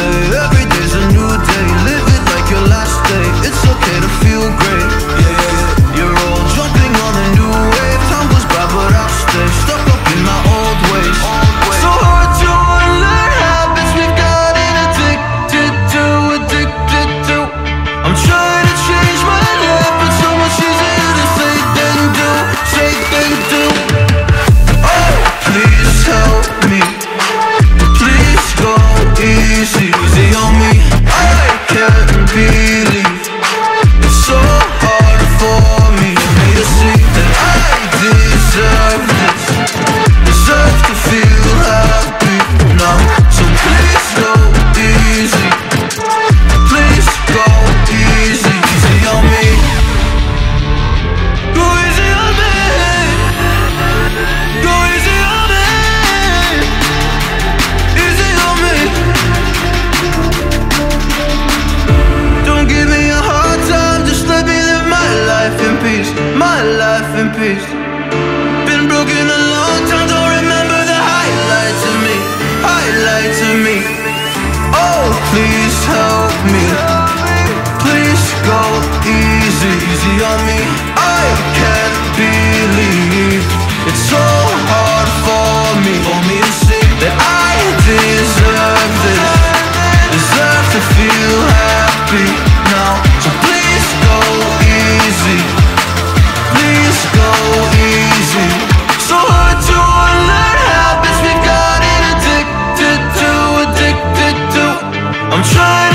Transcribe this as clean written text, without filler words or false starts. day. Every day's a new day. Live it like your last day. It's okay to feel great. Yeah, you're all jumping on a new wave. Time goes by, but I'll stay stuck up in my old ways. So hard to unlearn habits we've gotten addicted to, addicted to. I'm trying to change my life, but so much easier to say than do, say than do. Oh, please help me. Please go easy, easy on me. I can't believe it's so hard for me to see that I deserve this. Deserve to feel happy now. So please go easy. Please go easy, easy on me. Go easy on me. Go easy on me. Easy on me. Don't give me a hard time, just let me live my life in peace. My life in peace. Been broken a long time, don't remember the highlights of me. Highlights of me. Oh, please help me. Please go easy, easy on me. I can't believe it's so hard for me to see that I deserve this. Deserve to feel happy now. So please go easy. Please go easy. So hard to unlearn habits we've gotten addicted to, addicted to. I'm trying.